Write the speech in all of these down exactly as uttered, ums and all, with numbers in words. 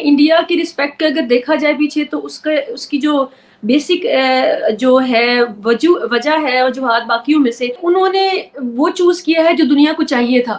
India की respect के अगर देखा जाए पीछे तो उसका उसकी जो बेसिक जो है वजह वजह है और वजूहात बाकियों में से उन्होंने वो चूज़ किया है जो दुनिया को चाहिए था,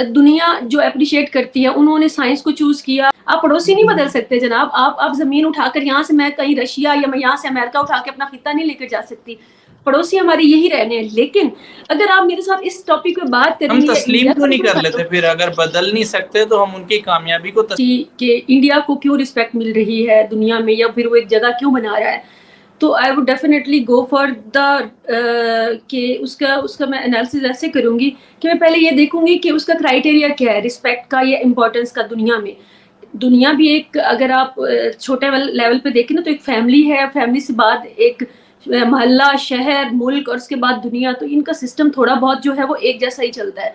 दुनिया जो अप्रिशिएट करती है। उन्होंने साइंस को चूज़ किया। आप पड़ोसी नहीं बदल सकते जनाब। आप आप ज़मीन उठाकर यहाँ से मैं कहीं रशिया या मैं यहाँ से अमेरिका उठा के अपना खिता नहीं लेकर जा सकती। पड़ोसी हमारे यही रहने हैं। लेकिन अगर आप मेरे साथ इस टॉपिक पे बात करें, हम तस्लीम तो नहीं कर लेते फिर, अगर बदल नहीं सकते तो हम उनकी कामयाबी को तस्लीम कि इंडिया को क्यों रिस्पेक्ट मिल रही है दुनिया में या फिर वो एक जगह क्यों बना रहा है। तो I would definitely go for the कि उसका उसका मैं एनालिसिस ऐसे करूंगी कि मैं पहले ये देखूंगी कि उसका क्राइटेरिया क्या है रिस्पेक्ट का या इम्पोर्टेंस का। दुनिया में दुनिया भी एक, अगर आप छोटे लेवल पे देखें ना, तो एक फैमिली है, फैमिली से बाद एक मोहल्ला, शहर, मुल्क और उसके बाद दुनिया। तो इनका सिस्टम थोड़ा बहुत जो है वो एक जैसा ही चलता है।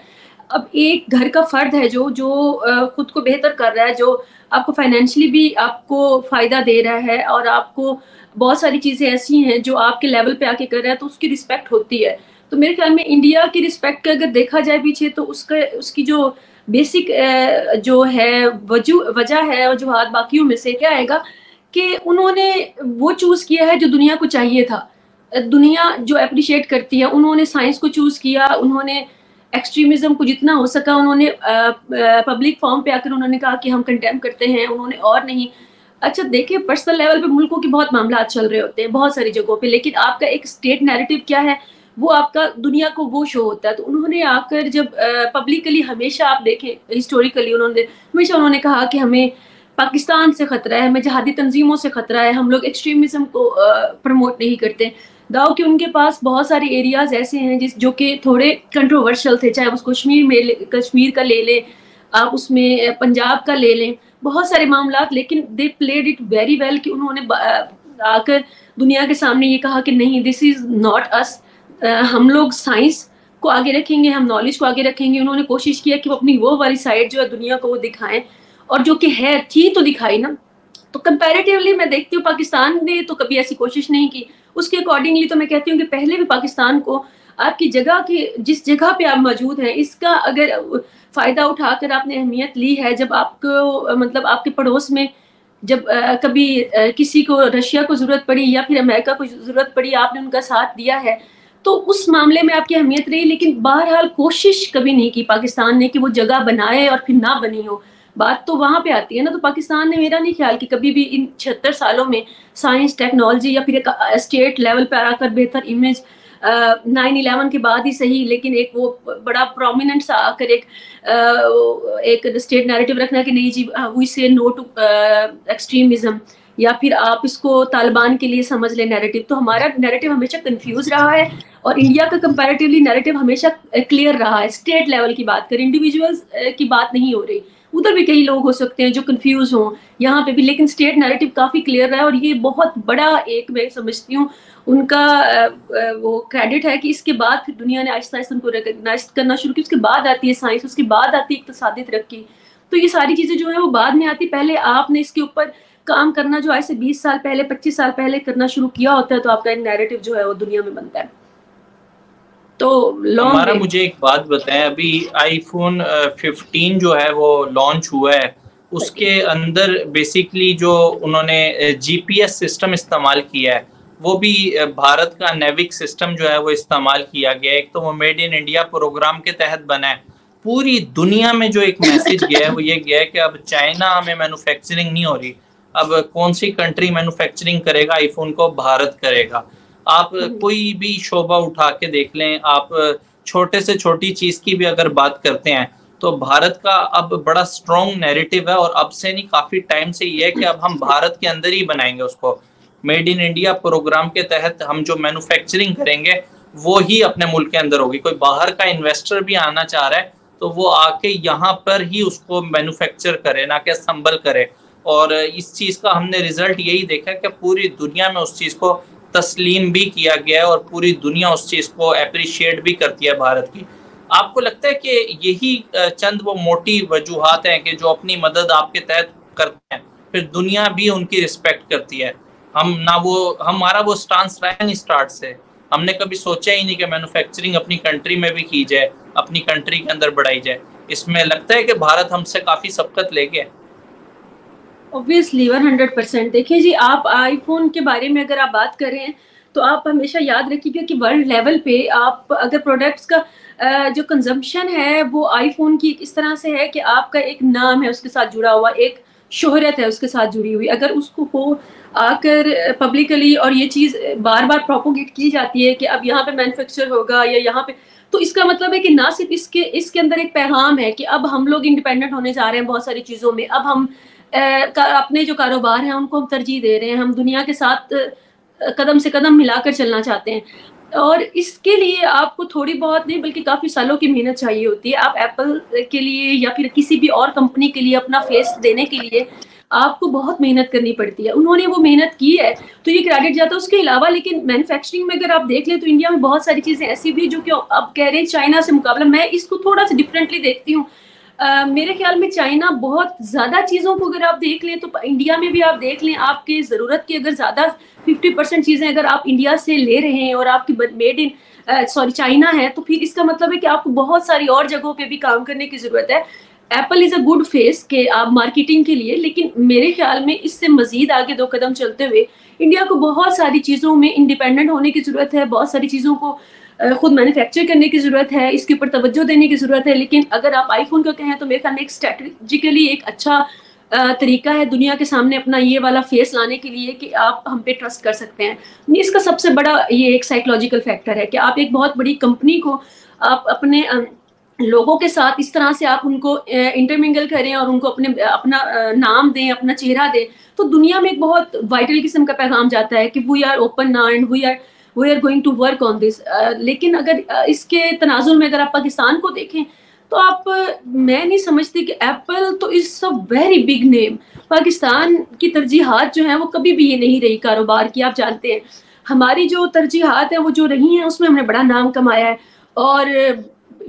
अब एक घर का फर्द है जो जो खुद को बेहतर कर रहा है, जो आपको फाइनेंशियली भी आपको फ़ायदा दे रहा है और आपको बहुत सारी चीज़ें ऐसी हैं जो आपके लेवल पे आके कर रहा है, तो उसकी रिस्पेक्ट होती है। तो मेरे ख्याल में इंडिया की रिस्पेक्ट का अगर देखा जाए पीछे तो उसका उसकी जो बेसिक जो है वजह वजह है और वजूहात बाकियों में से क्या आएगा कि उन्होंने वो चूज़ किया है जो दुनिया को चाहिए था, दुनिया जो अप्रिशिएट करती है। उन्होंने साइंस को चूज़ किया, उन्होंने एक्सट्रीमिज़म को जितना हो सका उन्होंने पब्लिक फॉर्म पे आकर उन्होंने कहा कि हम कंडेम करते हैं, उन्होंने और नहीं। अच्छा देखिए, पर्सनल लेवल पे मुल्कों के बहुत मामला चल रहे होते हैं बहुत सारी जगहों पे, लेकिन आपका एक स्टेट नैरेटिव क्या है वो आपका दुनिया को वो शो होता है। तो उन्होंने आकर जब पब्लिकली, हमेशा आप देखें हिस्टोरिकली, उन्होंने हमेशा उन्होंने कहा कि हमें पाकिस्तान से ख़तरा है, हमें जहादी तंजीमों से ख़तरा है, हम लोग एक्सट्रीमिज़म को प्रमोट नहीं करते। दाव कि उनके पास बहुत सारे एरियाज़ ऐसे हैं जिस जो कि थोड़े कंट्रोवर्शियल थे, चाहे उस कश्मीर में कश्मीर का ले लें आप, उसमें पंजाब का ले लें, बहुत सारे मामला। लेकिन they played it very well कि उन्होंने आकर दुनिया के सामने ये कहा कि नहीं, दिस इज़ नॉट अस, हम लोग साइंस को आगे रखेंगे, हम नॉलेज को आगे रखेंगे। उन्होंने कोशिश किया कि वो अपनी वो वाली साइड जो है दुनिया को वो दिखाएं, और जो कि है थी तो दिखाई ना। तो कंपैरेटिवली मैं देखती हूँ पाकिस्तान ने तो कभी ऐसी कोशिश नहीं की। उसके अकॉर्डिंगली तो मैं कहती हूँ कि पहले भी पाकिस्तान को आपकी जगह के, जिस जगह पे आप मौजूद हैं, इसका अगर फ़ायदा उठाकर आपने अहमियत ली है, जब आपको मतलब आपके पड़ोस में जब आ, कभी आ, किसी को रशिया को ज़रूरत पड़ी या फिर अमेरिका को ज़रूरत पड़ी, आपने उनका साथ दिया है, तो उस मामले में आपकी अहमियत रही। लेकिन बहरहाल कोशिश कभी नहीं की पाकिस्तान ने कि वो जगह बनाए और फिर ना बनी हो। बात तो वहाँ पे आती है ना। तो पाकिस्तान ने, मेरा नहीं ख्याल कि कभी भी इन छिहत्तर सालों में साइंस, टेक्नोलॉजी या फिर एक स्टेट लेवल पर आकर बेहतर इमेज, नाइन इलेवन के बाद ही सही, लेकिन एक वो बड़ा प्रोमिनेंट सा आकर एक आ, एक स्टेट नैरेटिव रखना कि नहीं जी we say no to extremism, या फिर आप इसको तालिबान के लिए समझ लें नैरेटिव। तो हमारा नैरेटिव हमेशा कंफ्यूज रहा है और इंडिया का कंपैरेटिवली नैरेटिव हमेशा क्लियर रहा है। स्टेट लेवल की बात करें, इंडिविजुअल्स की बात नहीं हो रही, उधर भी कई लोग हो सकते हैं जो कंफ्यूज हों, यहाँ पे भी, लेकिन स्टेट नैरेटिव काफ़ी क्लियर रहा है। और ये बहुत बड़ा एक, मैं समझती हूँ उनका वो क्रेडिट है कि इसके बाद फिर दुनिया ने आहिस्ता आहिस्ता उनको रिकगनाइज करना शुरू किया। उसके बाद आती है साइंस, उसके बाद आती है इक़्तिसादी तरक्की। तो ये सारी चीज़ें जो है वो बाद में आती, पहले आपने इसके ऊपर काम करना जो आज से बीस साल पहले, पच्चीस साल पहले करना शुरू किया होता है, तो आपका एक नैरेटिव जो है वो दुनिया में बनता है। तो हमारा, मुझे एक बात बताएं, अभी आईफोन फिफ्टीन जो है वो लॉन्च हुआ है, उसके अंदर बेसिकली जो उन्होंने जीपीएस सिस्टम इस्तेमाल किया है वो भी भारत का नेविक सिस्टम जो है वो इस्तेमाल किया गया है। एक तो वो मेड इन इंडिया प्रोग्राम के तहत बना है। पूरी दुनिया में जो एक मैसेज गया है वो ये गया है कि अब चाइना में मैनुफैक्चरिंग नहीं हो रही, अब कौन सी कंट्री मैन्युफैक्चरिंग करेगा आईफोन को? भारत करेगा। आप कोई भी शोबा उठा के देख लें, आप छोटे से छोटी चीज़ की भी अगर बात करते हैं तो भारत का अब बड़ा स्ट्रॉन्ग नैरेटिव है, और अब से नहीं, काफ़ी टाइम से ये है कि अब हम भारत के अंदर ही बनाएंगे उसको। मेड इन इंडिया प्रोग्राम के तहत हम जो मैन्युफैक्चरिंग करेंगे वो ही अपने मुल्क के अंदर होगी। कोई बाहर का इन्वेस्टर भी आना चाह रहा है तो वो आके यहाँ पर ही उसको मैन्युफैक्चर करे, ना कि असेंबल करे। और इस चीज़ का हमने रिजल्ट यही देखा कि पूरी दुनिया में उस चीज़ को तस्लीम भी किया गया है और पूरी दुनिया उस चीज़ को अप्रिशिएट भी करती है भारत की। आपको लगता है कि यही चंद वो मोटी वजूहात हैं कि जो अपनी मदद आपके तहत करते हैं, फिर दुनिया भी उनकी रिस्पेक्ट करती है? हम ना वो हमारा वो स्टांस रहा नहीं स्टार्ट से, हमने कभी सोचा ही नहीं कि मैन्युफैक्चरिंग अपनी कंट्री में भी की जाए, अपनी कंट्री के अंदर बढ़ाई जाए। इसमें लगता है कि भारत हमसे काफ़ी सबकत ले गया। Obviously one hundred percent. देखिए जी, आप आईफोन के बारे में अगर आप बात कर रहे हैं तो आप हमेशा याद रखिएगा कि वर्ल्ड लेवल पे आप अगर प्रोडक्ट्स का जो कंजम्पशन है वो आईफोन की इस तरह से है कि आपका एक नाम है उसके साथ जुड़ा हुआ, एक शोहरत है उसके साथ जुड़ी हुई। अगर उसको हो आकर पब्लिकली और ये चीज़ बार बार प्रोपोगेट की जाती है कि अब यहाँ पे मैन्युफैक्चर होगा या यहाँ पे, तो इसका मतलब है कि ना सिर्फ इसके इसके अंदर एक पैगाम है कि अब हम लोग इंडिपेंडेंट होने जा रहे हैं बहुत सारी चीज़ों में, अब हम ए, अपने जो कारोबार हैं उनको हम तरजीह दे रहे हैं, हम दुनिया के साथ कदम से कदम मिलाकर चलना चाहते हैं। और इसके लिए आपको थोड़ी बहुत नहीं बल्कि काफ़ी सालों की मेहनत चाहिए होती है। आप एप्पल के लिए या फिर किसी भी और कंपनी के लिए अपना फेस देने के लिए आपको बहुत मेहनत करनी पड़ती है। उन्होंने वो मेहनत की है तो ये क्रेडिट जाता है। उसके अलावा लेकिन मैन्युफैक्चरिंग में अगर आप देख लें तो इंडिया में बहुत सारी चीज़ें ऐसी भी जो कि अब कह रहे हैं चाइना से मुकाबला, मैं इसको थोड़ा सा डिफरेंटली देखती हूँ। Uh, मेरे ख्याल में चाइना बहुत ज़्यादा चीज़ों को अगर आप देख लें तो इंडिया में भी आप देख लें, आपके ज़रूरत की अगर ज़्यादा फिफ्टी परसेंट चीज़ें अगर आप इंडिया से ले रहे हैं और आपकी मेड इन सॉरी चाइना है, तो फिर इसका मतलब है कि आपको बहुत सारी और जगहों पे भी काम करने की ज़रूरत है। Apple is a good face के आप मार्केटिंग के लिए, लेकिन मेरे ख्याल में इससे मज़ीद आगे दो कदम चलते हुए इंडिया को बहुत सारी चीज़ों में इंडिपेंडेंट होने की ज़रूरत है, बहुत सारी चीज़ों को खुद मैन्युफैक्चर करने की ज़रूरत है, इसके ऊपर तवज्जो देने की ज़रूरत है। लेकिन अगर आप आईफोन का कहें तो मेरे ख्याल में एक स्ट्रेटजिकली एक अच्छा तरीका है दुनिया के सामने अपना ये वाला फेस लाने के लिए कि आप हम पे ट्रस्ट कर सकते हैं। इसका सबसे बड़ा ये एक साइकोलॉजिकल फैक्टर है कि आप एक बहुत बड़ी कंपनी को आप अपने लोगों के साथ इस तरह से आप उनको इंटरमिंगल करें और उनको अपने अपना नाम दें, अपना चेहरा दें, तो दुनिया में एक बहुत वाइटल किस्म का पैगाम जाता है कि वी आर ओपन ना and we are we are going to work on this. लेकिन अगर uh, इसके तनाजुर में अगर आप पाकिस्तान को देखें तो आप uh, मैं नहीं समझती कि एप्पल तो is a very big name. Pakistan की तरजीहात जो हैं वो कभी भी ये नहीं रही कारोबार की। आप जानते हैं हमारी जो तरजीहात हैं वो जो रही हैं उसमें हमने बड़ा नाम कमाया है, और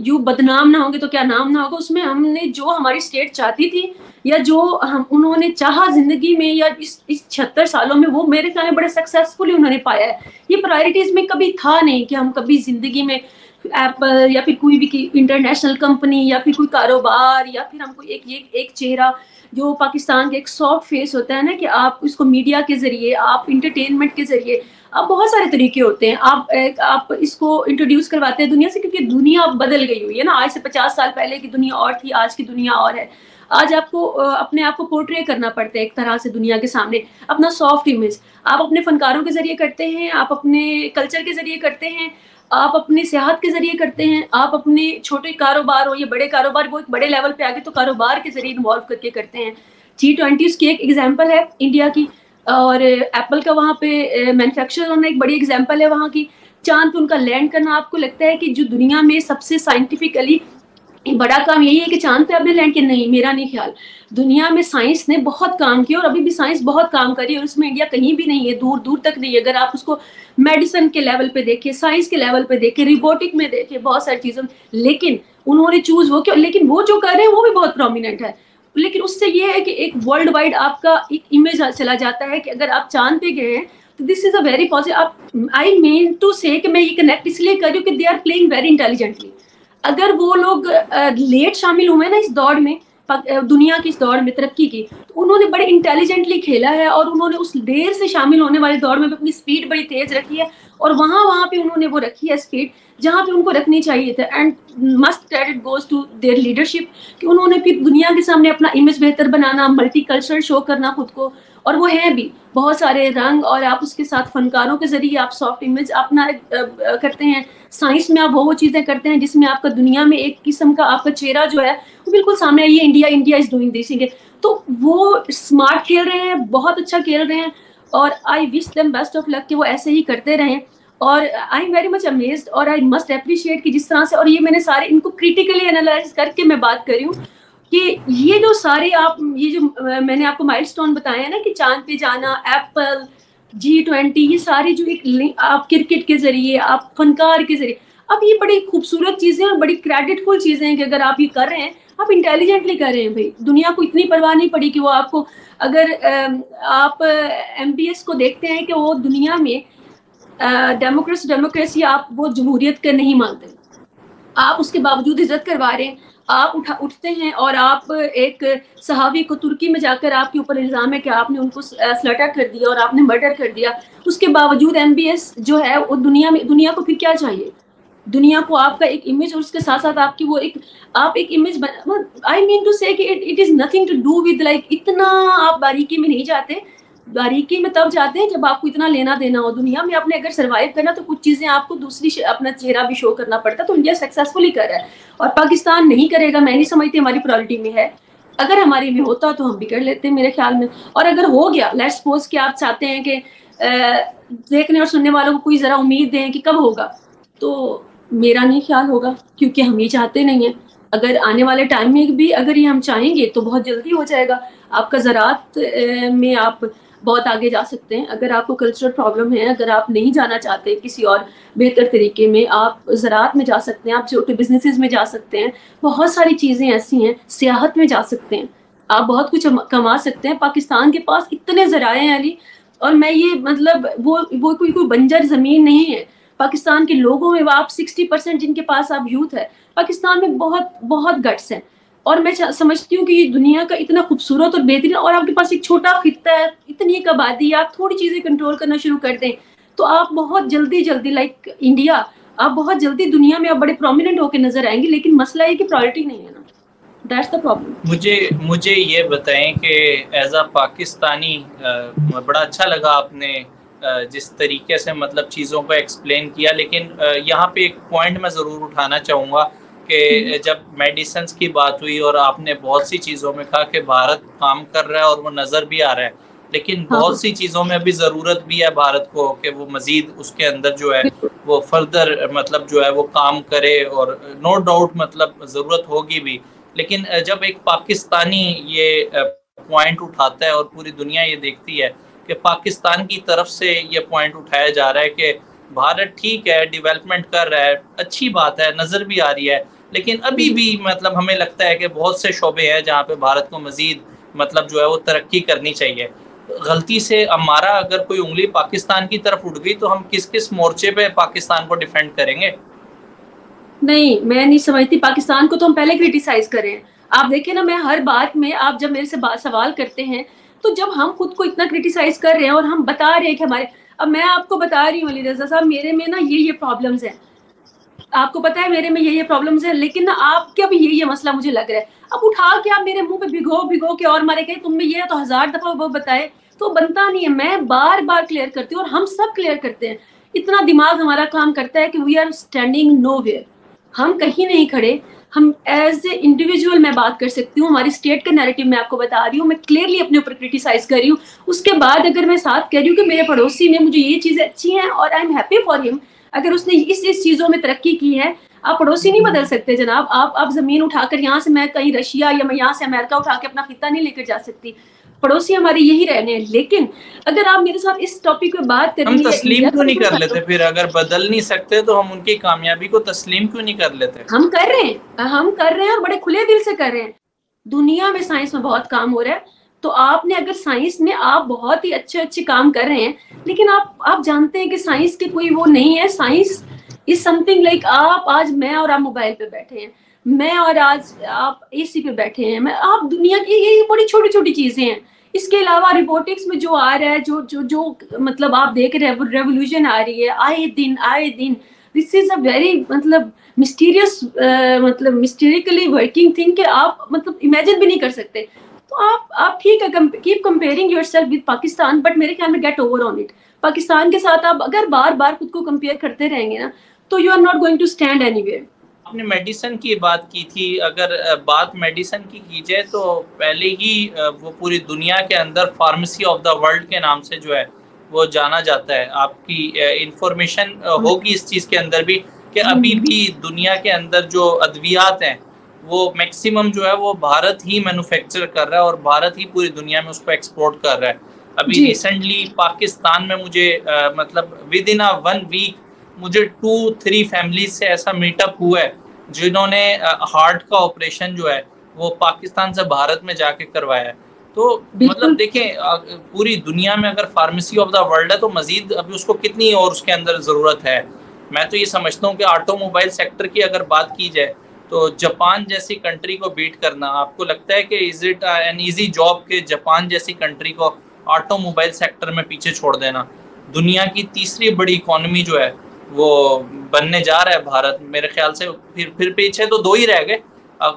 यूँ बदनाम ना होंगे तो क्या नाम ना होगा। उसमें हमने जो हमारी स्टेट चाहती थी या जो हम उन्होंने चाहा ज़िंदगी में या इस इस छिहत्तर सालों में, वो मेरे ख्याल में बड़े सक्सेसफुली उन्होंने पाया है। ये प्रायोरिटीज़ में कभी था नहीं कि हम कभी ज़िंदगी में एप्पल या फिर कोई भी इंटरनेशनल कंपनी या फिर कोई कारोबार या फिर हमको एक ये एक चेहरा जो पाकिस्तान के एक सॉफ्ट फेस होता है ना कि आप उसको मीडिया के ज़रिए, आप इंटरटेनमेंट के ज़रिए, आप बहुत सारे तरीके होते हैं, आप एक, आप इसको इंट्रोड्यूस करवाते हैं दुनिया से, क्योंकि दुनिया अब बदल गई हुई है ना। आज से पचास साल पहले की दुनिया और थी, आज की दुनिया और है। आज आपको अपने आप को पोर्ट्रे करना पड़ता है एक तरह से दुनिया के सामने, अपना सॉफ्ट इमेज आप अपने फ़नकारों के ज़रिए करते हैं, आप अपने कल्चर के ज़रिए करते हैं, आप अपने सियाहत के ज़रिए करते हैं, आप अपने छोटे कारोबार हो या बड़े कारोबार, वो एक बड़े लेवल पे आगे तो कारोबार के ज़रिए इन्वॉल्व करके करते हैं। जी ट्वेंटी उसकी एक एग्जांपल है इंडिया की, और एप्पल का वहाँ पे मैन्युफैक्चर होना एक बड़ी एग्जांपल है वहाँ की। चांद पे उनका लैंड करना, आपको लगता है कि जो दुनिया में सबसे साइंटिफिकली बड़ा काम यही है कि चांद पे आपने लैंड किया? नहीं, मेरा नहीं ख्याल। दुनिया में साइंस ने बहुत काम किया और अभी भी साइंस बहुत काम करी, और उसमें इंडिया कहीं भी नहीं है, दूर दूर तक नहीं है। अगर आप उसको मेडिसिन के लेवल पे देखें, साइंस के लेवल पे देखें, रोबोटिक में देखें, बहुत सारी चीज़ों, लेकिन उन्होंने चूज़ वो किया, लेकिन वो जो कर रहे हैं वो भी बहुत प्रोमिनेंट है। लेकिन उससे ये है कि एक वर्ल्ड वाइड आपका एक इमेज चला जाता है कि अगर आप चांद पे गए हैं तो this is a very positive. आप आई मीन टू से मैं ये कनेक्ट इसलिए कर रही हूँ कि they are playing very intelligently. अगर वो लोग लेट शामिल हुए ना इस दौड़ में, दुनिया की इस दौड़ में तरक्की की, तो उन्होंने बड़े इंटेलिजेंटली खेला है और उन्होंने उस देर से शामिल होने वाली दौड़ में भी अपनी स्पीड बड़ी तेज़ रखी है, और वहाँ वहाँ पे उन्होंने वो रखी है स्पीड जहाँ पे उनको रखनी चाहिए था। And must credit goes to their leadership कि उन्होंने फिर दुनिया के सामने अपना इमेज बेहतर बनाना, मल्टी कल्चर शो करना खुद को, और वो है भी बहुत सारे रंग, और आप उसके साथ फ़नकारों के ज़रिए आप सॉफ्ट इमेज अपना करते हैं। साइंस में आप वो वो चीज़ें करते हैं जिसमें आपका दुनिया में एक किस्म का आपका चेहरा जो है वो बिल्कुल सामने आई है, India India is doing this. तो वो स्मार्ट खेल रहे हैं, बहुत अच्छा खेल रहे हैं, और I wish them best of luck कि वो ऐसे ही करते रहें। और I am very much amazed और आई मस्ट अप्रिशिएट कि जिस तरह से, और ये मैंने सारे इनको क्रिटिकली एनालाइज करके मैं बात कर रही हूँ कि ये जो सारे आप ये जो मैंने आपको माइलस्टोन बताए हैं ना कि चांद पे जाना, एप्पल, जी ट्वेंटी, ये सारे जो एक आप क्रिकेट के ज़रिए, आप फनकार के ज़रिए, अब ये बड़ी खूबसूरत चीज़ें और बड़ी क्रेडिटफुल चीज़ें हैं कि अगर आप ये कर रहे हैं, आप इंटेलिजेंटली कर रहे हैं। भाई दुनिया को इतनी परवाह नहीं पड़ी कि वो आपको, अगर आप एम बी एस को देखते हैं कि वो दुनिया में डेमोक्रेसी डेमोक्रेसी आप वो जमहूरियत का नहीं मानते, आप उसके बावजूद इज़्ज़त करवा रहे हैं, आप उठा उठते हैं और आप एक सहावी को तुर्की में जाकर आपके ऊपर इल्ज़ाम है कि आपने उनको स्लटर कर दिया और आपने मर्डर कर दिया, उसके बावजूद एमबीएस जो है वो दुनिया में, दुनिया को फिर क्या चाहिए? दुनिया को आपका एक इमेज और उसके साथ साथ आपकी वो एक, आप एक image, I mean to say कि it it is nothing to do with like, इतना आप बारीकी में नहीं जाते। बारीकी में तब जाते हैं जब आपको इतना लेना देना हो। दुनिया में आपने अगर सर्वाइव करना तो कुछ चीज़ें आपको दूसरी अपना चेहरा भी शो करना पड़ता है। तो इंडिया सक्सेसफुली कर रहा है और पाकिस्तान नहीं करेगा, मैं नहीं समझती, हमारी प्रायोरिटी में है। अगर हमारे में होता तो हम भी कर लेते मेरे ख्याल में। और अगर हो गया, लेट्स सपोज कि आप चाहते हैं कि देखने और सुनने वालों को कोई ज़रा उम्मीद दें कि कब होगा, तो मेरा नहीं ख्याल होगा, क्योंकि हम ये चाहते नहीं हैं। अगर आने वाले टाइम में भी अगर ये हम चाहेंगे तो बहुत जल्दी हो जाएगा। आपका ज़राअत में आप बहुत आगे जा सकते हैं। अगर आपको कल्चरल प्रॉब्लम है, अगर आप नहीं जाना चाहते किसी और बेहतर तरीके में, आप ज़राअत में जा सकते हैं, आप छोटे बिजनेसेस में जा सकते हैं, बहुत सारी चीज़ें ऐसी हैं। सियाहत में जा सकते हैं, आप बहुत कुछ कमा सकते हैं। पाकिस्तान के पास इतने ज़राए हैं अली, और मैं ये मतलब वो वो कोई कोई बंजर ज़मीन नहीं है। पाकिस्तान के लोगों में आप सिक्सटी परसेंट जिनके पास आप यूथ है, पाकिस्तान में बहुत बहुत गट्स हैं। और मैं समझती हूँ कि ये दुनिया का इतना खूबसूरत और बेहतरीन, और आपके पास एक छोटा खिता है, इतनी एक आबादी, आप थोड़ी चीज़ें कंट्रोल करना शुरू कर दें तो आप बहुत जल्दी जल्दी लाइक इंडिया, आप बहुत जल्दी दुनिया में आप बड़े प्रोमिनेंट होकर नजर आएंगे। लेकिन मसला ये कि प्रायोरिटी नहीं है ना, दैट्स द प्रॉब्लम। मुझे मुझे ये बताएं कि एज अ पाकिस्तानी बड़ा अच्छा लगा आपने जिस तरीके से मतलब चीज़ों को एक्सप्लेन किया, लेकिन यहाँ पे एक पॉइंट मैं ज़रूर उठाना चाहूँगा कि जब मेडिसिन्स की बात हुई और आपने बहुत सी चीज़ों में कहा कि भारत काम कर रहा है और वो नज़र भी आ रहा है, लेकिन बहुत सी चीज़ों में अभी ज़रूरत भी है भारत को कि वो मज़ीद उसके अंदर जो है वो फर्दर मतलब जो है वो काम करे, और नो डाउट मतलब ज़रूरत होगी भी। लेकिन जब एक पाकिस्तानी ये पॉइंट उठाता है और पूरी दुनिया ये देखती है कि पाकिस्तान की तरफ से ये पॉइंट उठाया जा रहा है कि भारत ठीक है, डेवलपमेंट कर रहा है, अच्छी बात है, नज़र भी आ रही है, लेकिन अभी भी मतलब हमें लगता है कि बहुत से शोबे हैं जहाँ पे भारत को मज़ीद मतलब जो है वो तरक्की करनी चाहिए। गलती से हमारा अगर कोई उंगली पाकिस्तान की तरफ उठ गई तो हम किस किस मोर्चे पे पाकिस्तान को डिफेंड करेंगे? नहीं, मैं नहीं समझती। पाकिस्तान को तो हम पहले क्रिटिसाइज़ करें। आप देखें ना, मैं हर बात में, आप जब मेरे से सवाल करते हैं तो जब हम खुद को इतना क्रिटिसाइज़ कर रहे हैं और हम बता रहे हैं कि हमारे, अब मैं आपको बता रही हूँ अली रज़ा साहब, मेरे में ना ये ये प्रॉब्लम्स हैं, आपको पता है मेरे में ये ये प्रॉब्लम्स हैं, लेकिन ना आपके अभी ये ये मसला मुझे लग रहा है, अब उठा के आप मेरे मुंह पे भिगो भिगो के और मारे गए, तुम में ये है तो हज़ार दफ़ा वो बताए तो बनता नहीं है। मैं बार बार क्लियर करती हूँ और हम सब क्लियर करते हैं। इतना दिमाग हमारा काम करता है कि वी आर स्टैंडिंग नोवेयर, हम कहीं नहीं खड़े। हम एज ए इंडिविजुअल मैं बात कर सकती हूँ, हमारी स्टेट का नैरेटिव मैं आपको बता रही हूँ, मैं क्लियरली अपने ऊपर क्रिटिसाइज़ कर रही हूँ। उसके बाद अगर मैं साथ कह रही हूँ कि मेरे पड़ोसी ने, मुझे ये चीज़ें अच्छी हैं और I am happy for him, अगर उसने इस इस चीज़ों में तरक्की की है। आप पड़ोसी नहीं बदल सकते जनाब। आप आप ज़मीन उठाकर यहाँ से, मैं कहीं रशिया या मैं यहाँ से अमेरिका उठा के अपना खिता नहीं लेकर जा सकती। पड़ोसी हमारे यही रहने हैं। लेकिन अगर आप मेरे साथ इस टॉपिक पे बात करें, हम तस्लीम क्यों नहीं कर लेते फिर? अगर बदल नहीं सकते तो हम उनकी कामयाबी को तस्लीम क्यों नहीं कर लेते? हम कर रहे हैं, हम कर रहे हैं और बड़े खुले दिल से कर रहे हैं। दुनिया में साइंस में बहुत काम हो रहा है, तो आपने अगर साइंस में आप बहुत ही अच्छे अच्छे काम कर रहे हैं, लेकिन आप आप जानते हैं कि साइंस के कोई वो नहीं है। साइंस इज समथिंग लाइक, आप आज मैं और आप मोबाइल पे बैठे हैं, मैं और आज आप एसी पे बैठे हैं, मैं आप दुनिया की, ये बड़ी छोटी छोटी चीज़ें हैं। इसके अलावा रोबोटिक्स में जो आ रहा है, जो जो जो मतलब आप देख रहे हैं रेवोल्यूशन आ रही है आए दिन आए दिन, दिस इज़ अ वेरी मतलब मिस्टीरियस मतलब मिस्टीरिकली वर्किंग थिंग कि आप मतलब इमेजिन भी नहीं कर सकते। तो आप आप ठीक है, keep comparing yourself with Pakistan, but मेरे ख्याल में get over on it. Pakistan के साथ आप अगर बार बार खुद को कंपेयर करते रहेंगे ना, तो you are not going to stand anywhere. आपने मेडिसिन की बात की थी, अगर बात मेडिसिन की की जाए तो पहले ही वो पूरी दुनिया के अंदर फार्मेसी ऑफ द वर्ल्ड के नाम से जो है वो जाना जाता है। आपकी इंफॉर्मेशन होगी इस चीज़ के अंदर भी कि अभी भी दुनिया के अंदर जो अद्वियात हैं वो मैक्सिमम जो है वो भारत ही मैन्युफैक्चर कर रहा है और भारत ही पूरी दुनिया में उसको एक्सपोर्ट कर रहा है। अभी रिसेंटली पाकिस्तान में मुझे आ, मतलब within a one week मुझे टू थ्री फैमिली से ऐसा मीटअप हुआ है जिन्होंने हार्ट का ऑपरेशन जो है वो पाकिस्तान से भारत में जाके करवाया है। तो मतलब देखें, पूरी दुनिया में अगर फार्मेसी ऑफ द वर्ल्ड है तो मजीद अभी उसको कितनी और उसके अंदर ज़रूरत है। मैं तो ये समझता हूँ कि ऑटोमोबाइल सेक्टर की अगर बात की जाए तो जापान जैसी कंट्री को बीट करना, आपको लगता है कि is it an easy job के जापान जैसी कंट्री को ऑटोमोबाइल सेक्टर में पीछे छोड़ देना? दुनिया की तीसरी बड़ी इकोनॉमी जो है वो बनने जा रहा है भारत, मेरे ख्याल से फिर फिर पीछे तो दो ही रह गए,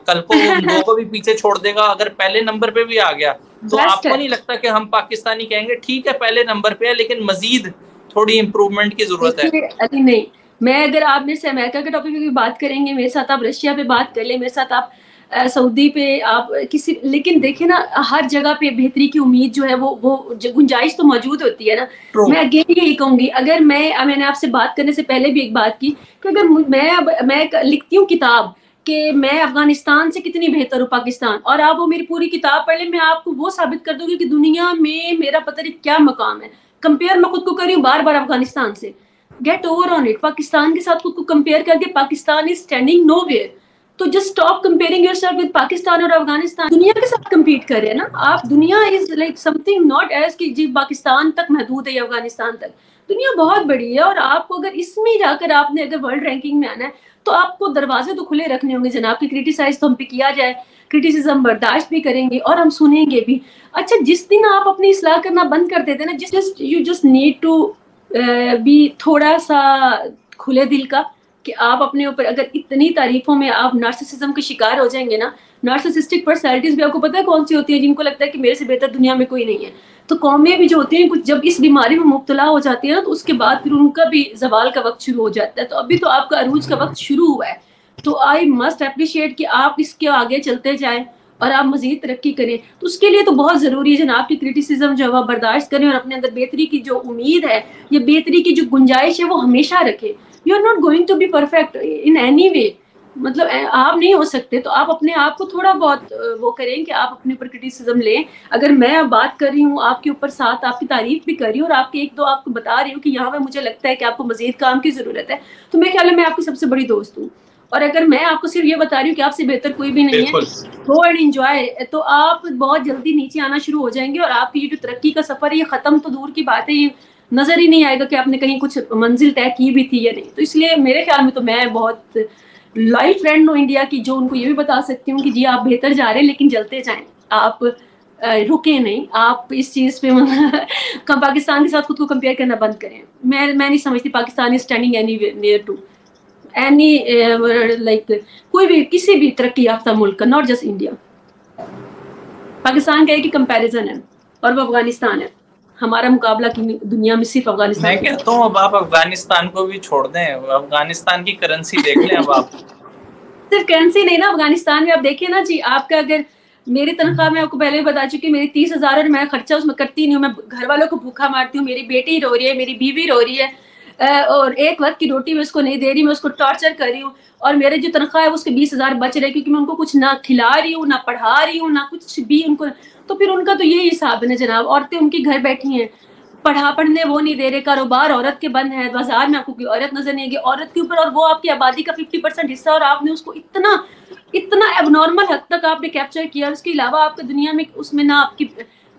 कल को दो को भी पीछे छोड़ देगा, अगर पहले नंबर पे भी आ गया तो आपको नहीं लगता कि हम पाकिस्तानी कहेंगे ठीक है पहले नंबर पे है लेकिन मजीद थोड़ी इम्प्रूवमेंट की जरूरत है? अरे नहीं, मैं अगर आप मेरे से अमेरिका के टॉपिक पे बात करेंगे, मेरे साथ आप रशिया पे बात कर ले, मेरे साथ आप सऊदी पे, आप किसी, लेकिन देखिए ना हर जगह पे बेहतरी की उम्मीद जो है वो वो गुंजाइश तो मौजूद होती है ना। मैं अगेन यही कहूंगी, अगर मैं मैंने आपसे बात करने से पहले भी एक बात की कि अगर मैं मैं लिखती हूँ किताब कि मैं अफगानिस्तान से कितनी बेहतर हूँ पाकिस्तान, और आप वो मेरी पूरी किताब पढ़ लें, मैं आपको वो साबित कर दूंगी कि दुनिया में मेरा पता नहीं क्या मकाम है। कंपेयर मैं खुद को कर रही हूँ बार बार अफगानिस्तान से, get over on it, Pakistan के साथ खुद को कंपेयर करके पाकिस्तान इज स्टैंडिंग नोवेयर। तो just stop comparing yourself with Pakistan और अफगानिस्तान, दुनिया के साथ कम्पीट कर रहे हैं ना आप, दुनिया is like something not as कि जी पाकिस्तान तक महदूद है या अफगानिस्तान तक, दुनिया बहुत बड़ी है। और आपको अगर इसमें जाकर आपने अगर वर्ल्ड रैंकिंग में आना है तो आपको दरवाजे तो खुले रखने होंगे जनाब, की क्रिटिसाइज तो हम पे किया जाए, क्रिटिसिज्म बर्दाश्त भी करेंगे और हम सुनेंगे भी। अच्छा, जिस दिन आप अपनी इसलाह करना बंद कर देते ना, जिस you just need to be थोड़ा सा खुले दिल का, कि आप अपने ऊपर अगर इतनी तारीफों में आप नार्सिसिज्म के शिकार हो जाएंगे ना, नार्सिसिस्टिक पर्सनैलिटीज भी आपको पता है कौन सी होती है, जिनको लगता है कि मेरे से बेहतर दुनिया में कोई नहीं है। तो कौमें भी जो होती हैं कुछ जब इस बीमारी में मुब्तला हो जाती है ना, तो उसके बाद फिर उनका भी जवाल का वक्त शुरू हो जाता है। तो अभी तो आपका अरूज का वक्त शुरू हुआ है, तो आई मस्ट अप्रिशिएट कि आप इसके आगे चलते जाएं और आप मजीद तरक्की करें। तो उसके लिए तो बहुत ज़रूरी है जनाब की क्रिटिसिज्म जो है बर्दाश्त करें और अपने अंदर बेहतरी की जो उम्मीद है या बेहतरी की जो गुंजाइश है वो हमेशा रखें। You are not going to be perfect in any way, मतलब आप नहीं हो सकते, तो आप अपने आप को थोड़ा बहुत वो करें कि आप अपने ऊपर क्रिटिसिज्म लें। अगर मैं बात कर रही हूँ आपके ऊपर, साथ आपकी तारीफ भी कर रही हूँ और आपके एक दो आपको बता रही हूँ कि यहाँ पर मुझे लगता है कि आपको मजीद काम की ज़रूरत है, तो मेरे ख्याल है मैं आपकी सबसे बड़ी दोस्त हूँ। और अगर मैं आपको सिर्फ ये बता रही हूँ कि आपसे बेहतर कोई भी नहीं है, गो एंड एंजॉय, तो आप बहुत जल्दी नीचे आना शुरू हो जाएंगे और आपकी ये जो तरक्की का सफर है ये खत्म तो दूर की बात है, ये नजर ही नहीं आएगा कि आपने कहीं कुछ मंजिल तय की भी थी या नहीं। तो इसलिए मेरे ख्याल में तो मैं बहुत लाइट फ्रेंड हूँ इंडिया की, जो उनको ये भी बता सकती हूँ कि जी आप बेहतर जा रहे हैं लेकिन जलते जाएं, आप रुके नहीं, आप इस चीज पे मतलब पाकिस्तान के साथ खुद को कंपेयर करना बंद करें। मैं मैं नहीं समझती Pakistan is standing anywhere near to any like कोई भी किसी भी तरक्की याफ्ता मुल्क का, नॉट जस्ट इंडिया। पाकिस्तान का एक ही कंपैरिजन है और वो अफगानिस्तान है, हमारा मुकाबला की दुनिया में सिर्फ अफगानिस्तान। मैं कहता हूँ अब आप अफगानिस्तान को भी छोड़ दें, अफगानिस्तान की करेंसी देख लें अब आप। सिर्फ करेंसी नहीं ना, अफगानिस्तान में आप देखिए ना जी, आपका अगर मेरी तनख्वाह में आपको पहले भी बता चुकी मेरी तीस हजार और मैं खर्चा उसमें करती नहीं हूँ, मैं घर वालों को भूखा मारती हूँ, मेरी बेटी रो रही है, मेरी बीवी रो रही है और एक वक्त की रोटी मैं उसको नहीं दे रही, मैं उसको टॉर्चर कर रही हूँ, और मेरे जो तनख्वाह है उसके बीस हजार बच रहे क्योंकि मैं उनको कुछ ना खिला रही हूँ, ना पढ़ा रही हूँ, ना कुछ भी उनको। तो फिर उनका तो यही हिसाब है ना जनाब, औरतें उनकी घर बैठी हैं, पढ़ा पढ़ने वो नहीं दे रहे, कारोबार औरत के बंद है, बाजार में आपको कोई औरत नजर नहीं आएगी, औरत के ऊपर, और वो आपकी आबादी का फिफ्टी परसेंट हिस्सा और आपने उसको इतना इतना एबनॉर्मल हद तक आपने कैप्चर किया। उसके अलावा आपके दुनिया में उसमें ना आपकी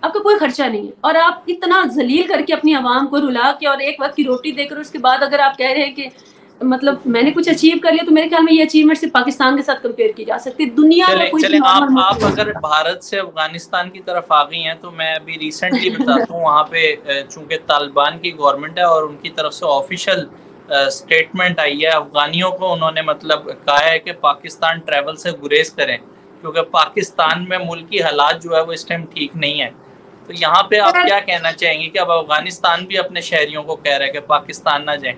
आपका कोई खर्चा नहीं है और आप इतना जलील करके अपनी आवाम को रुला के और एक वक्त की रोटी देकर उसके बाद अगर आप कह रहे हैं कि मतलब मैंने कुछ अचीव कर लिया, तो मेरे ख्याल में ये अचीवमेंट सिर्फ पाकिस्तान के साथ कंपेयर की जा सकती है, दुनिया में कोई चले। आप, आप अगर भारत से अफगानिस्तान की तरफ आ गई हैं तो मैं अभी रिसेंटली बताता हूँ, वहाँ पे चूंकि तालिबान की गवर्नमेंट है और उनकी तरफ से ऑफिशियल स्टेटमेंट आई है, अफगानियों को उन्होंने मतलब कहा है कि पाकिस्तान ट्रैवल से गुरेज करें क्योंकि पाकिस्तान में मुल्क की हालात जो है वो इस टाइम ठीक नहीं है। तो यहाँ पे आप क्या कहना चाहेंगे कि अब अफगानिस्तान भी अपने शहरियों को कह रहा है कि पाकिस्तान ना जाएं,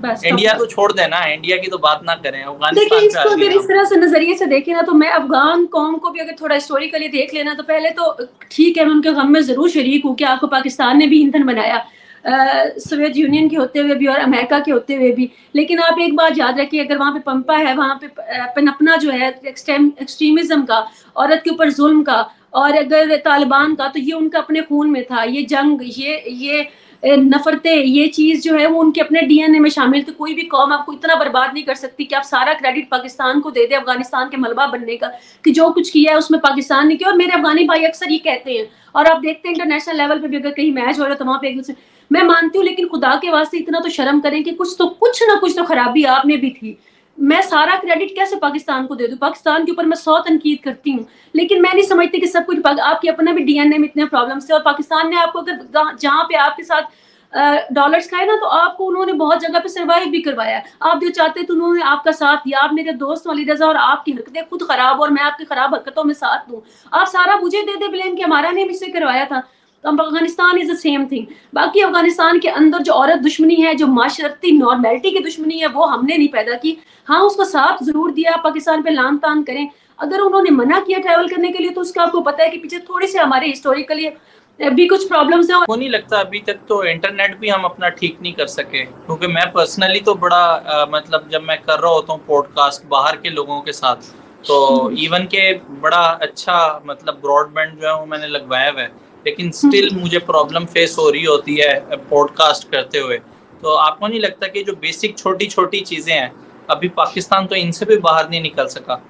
बस इंडिया को छोड़ देना, इंडिया की तो बात ना करें, अफगानिस्तान का। देखिए इसको इस तरह से नजरिए से देखें ना, तो मैं अफगान कौम को भी अगर थोड़ा हिस्टोरिकली देख लेना, तो पहले तो ठीक है मैं उनके गम में जरूर शरीक हूँ कि आपको पाकिस्तान ने भी ईंधन बनाया, सोवियत यूनियन के होते हुए भी और अमेरिका के होते हुए भी, लेकिन आप एक बात याद रखिए, अगर वहाँ पे पम्पा है, वहाँ पे पनपना जो है एक्सट्रीमिज्म का, औरत के ऊपर जुल्म का, और अगर तालिबान का, तो ये उनका अपने खून में था, ये जंग, ये ये नफरतें, ये चीज़ जो है वो उनके अपने डीएनए में शामिल। तो कोई भी कौम आपको इतना बर्बाद नहीं कर सकती कि आप सारा क्रेडिट पाकिस्तान को दे दें अफगानिस्तान के मलबा बनने का, कि जो कुछ किया है उसमें पाकिस्तान ने किया। और मेरे अफगानी भाई अक्सर ये कहते हैं, और आप देखते हैं इंटरनेशनल लेवल पर भी अगर कहीं मैच हो रहा है तो वहाँ पे एक दूसरे, मैं मानती हूँ, लेकिन खुदा के वास्ते इतना तो शर्म करें कि कुछ तो कुछ ना कुछ तो खराबी आप में भी थी। मैं सारा क्रेडिट कैसे पाकिस्तान को दे दूं? पाकिस्तान के ऊपर मैं सौ तनकीद करती हूँ, लेकिन मैं नहीं समझती कि सब कुछ आपके अपना भी डीएनए में इतने प्रॉब्लम्स थे। और पाकिस्तान ने आपको अगर जहाँ पे आपके साथ डॉलर्स खाए ना, तो आपको उन्होंने बहुत जगह पे सर्वाइव भी करवाया। आप जो चाहते थे उन्होंने आपका साथ दिया। आप मेरे दोस्त वाली रजा और आपकी हरकतें खुद खराब और मैं आपकी खराब हरकतों में साथ दूँ। आप सारा मुझे दे दे ब्लेम कि हमारा ने मुझसे करवाया था। Afghanistan is the same thing. बाकी अफगानिस्तान के अंदर जो औरत दुश्मनी है, जो माशरती नॉर्मेलिटी की दुश्मनी है, वो हमने नहीं पैदा की। हाँ, उसको साथ जरूर दिया, पाकिस्तान पे लान तान करें। अगर उन्होंने मना किया ट्रैवल करने के लिए, तो उसका आपको पता है कि पीछे थोड़े से हमारे हिस्टोरिकली भी कुछ प्रॉब्लम्स हैं। वो नहीं लगता अभी तक तो इंटरनेट भी हम अपना ठीक नहीं कर सके, क्योंकि मैं पर्सनली तो बड़ा आ, मतलब जब मैं कर रहा होता हूँ पॉडकास्ट बाहर के लोगों के साथ, तो इवन के बड़ा अच्छा मतलब ब्रॉडबैंड जो है वो मैंने लगवाया हुआ है, लेकिन स्टिल मुझे प्रॉब्लम फेस हो रही होती है पॉडकास्ट करते हुए। तो आपको नहीं लगता कि जो बेसिक छोटी छोटी चीजें हैं, अभी पाकिस्तान तो इनसे भी बाहर नहीं निकल सका?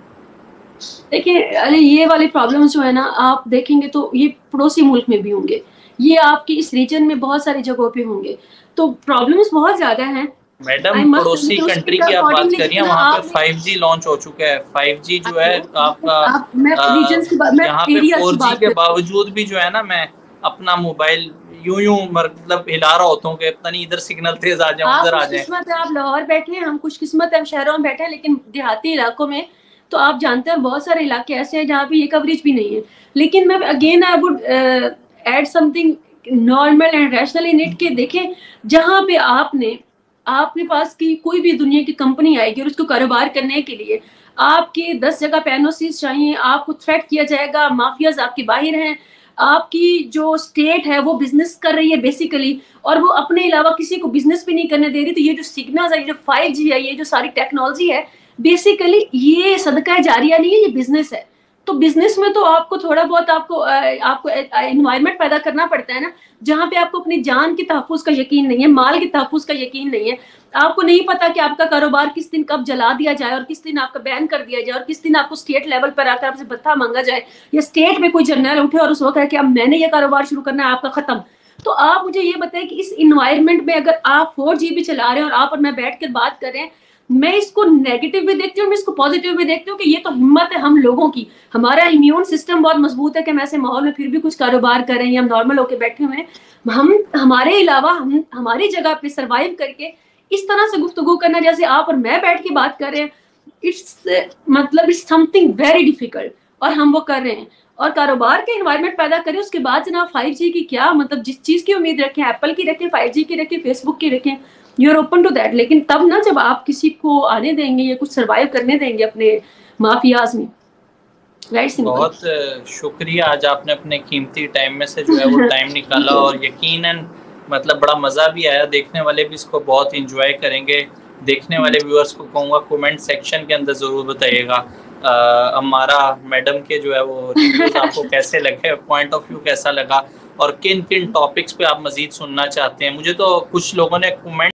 देखिए, अरे ये वाली प्रॉब्लम्स जो है ना, आप देखेंगे तो ये पड़ोसी मुल्क में भी होंगे, ये आपकी इस रीजन में बहुत सारी जगहों पे होंगे, तो प्रॉब्लम्स बहुत ज्यादा हैं। मैडम, पड़ोसी कंट्री की आप बात करिए, वहाँ पे फाइव जी लॉन्च हो चुका है। फाइव जी जो है आपका, यहाँ पे फोर जी के बावजूद भी जो है ना, मैं अपना मोबाइल यूं यूं मतलब हिला रहा होता हूँ कि पता नहीं इधर सिग्नल तेज आ जाए उधर आ जाए। किस्मत है आप लाहौर बैठे हैं, हम कुछ किस्मत है हम शहरों में बैठे हैं, लेकिन देहाती इलाकों में तो आप जानते हैं बहुत सारे इलाके ऐसे हैं जहाँ पे ये कवरेज भी नहीं है। लेकिन मैं again I would add something normal and rational in it के देखें, जहाँ पे आपने आपके पास की कोई भी दुनिया की कंपनी आएगी और उसको कारोबार करने के लिए आपके दस जगह पैनोसिस चाहिए, आपको थ्रेट किया जाएगा, माफियाज आपके बाहर हैं, आपकी जो स्टेट है वो बिजनेस कर रही है बेसिकली, और वो अपने अलावा किसी को बिजनेस भी नहीं करने दे रही। तो ये जो सिग्नल्स है, ये जो फाइव जी है, ये जो सारी टेक्नोलॉजी है, बेसिकली ये सदका जारिया नहीं है, ये बिजनेस है। तो बिजनेस में तो आपको थोड़ा बहुत आपको आपको एनवायरनमेंट पैदा करना पड़ता है ना, जहाँ पे आपको अपनी जान के तहफ़्फ़ुज़ का यकीन नहीं है, माल के तहफ़्फ़ुज़ का यकीन नहीं है। आपको नहीं पता कि आपका कारोबार किस दिन कब जला दिया जाए और किस दिन आपका बैन कर दिया जाए और किस दिन आपको स्टेट लेवल पर आकर आपसे भत्था मांगा जाए या स्टेट में कोई जर्नल उठे और उस वक्त है कि अब मैंने ये कारोबार शुरू करना है, आपका खत्म। तो आप मुझे ये बताएं कि इस इन्वायरमेंट में अगर आप फोर जी भी चला रहे हैं और आप और मैं बैठ कर बात कर रहे हैं, मैं इसको नेगेटिव भी देखती हूँ, मैं इसको पॉजिटिव भी देखती हूँ कि ये तो हिम्मत है हम लोगों की, हमारा इम्यून सिस्टम बहुत मजबूत है कि हम ऐसे माहौल में फिर भी कुछ कारोबार कर रहे हैं, हम नॉर्मल होके बैठे हुए हैं। हम हमारे अलावा हम हमारी जगह पे सर्वाइव करके इस तरह से गुफ्तगू करना जैसे आप और मैं बैठ के बात कर रहे हैं, इट्स मतलब इट्स समथिंग वेरी डिफिकल्ट, और हम वो कर रहे हैं। और कारोबार के एनवायरनमेंट पैदा करें, उसके बाद जनाब फाइव जी की क्या मतलब, जिस चीज़ की उम्मीद रखें एप्पल की रखें, फाइव जी की रखें, फेसबुक की रखें, you are open to that, लेकिन तब ना जब आप किसी को आने देंगे या कुछ सर्वाइव करने देंगे अपने माफियाज में। बहुत शुक्रिया, आज आपने अपने कीमती टाइम में से जो है वो टाइम निकाला और यकीनन मतलब बड़ा मज़ा भी आया, देखने वाले भी इसको बहुत इंजॉय करेंगे। देखने वाले व्यूअर्स को कहूँगा कमेंट सेक्शन के अंदर ज़रूर बताइएगा हमारा मैडम के जो है वो रिव्यूज़ आपको कैसे लगे, पॉइंट ऑफ व्यू कैसा लगा और किन किन टॉपिक्स पे आप मज़ीद सुनना चाहते हैं। मुझे तो कुछ लोगों ने कमेंट